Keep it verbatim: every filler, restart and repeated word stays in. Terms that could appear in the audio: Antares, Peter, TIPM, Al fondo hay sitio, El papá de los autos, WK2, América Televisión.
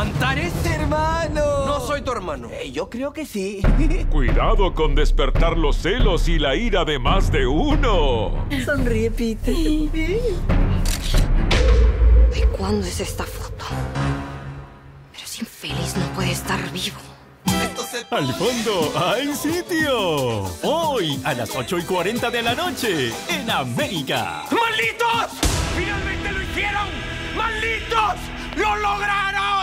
¡Antares! ¡Hermano! No soy tu hermano. Eh, yo creo que sí. Cuidado con despertar los celos y la ira de más de uno. Sonríe, Peter. ¿De cuándo es esta foto? Pero si infeliz no puede estar vivo. Al fondo hay sitio. Hoy a las ocho y cuarenta de la noche en América. ¡Malditos! ¡Finalmente lo hicieron! ¡Malditos! ¡Lo lograron!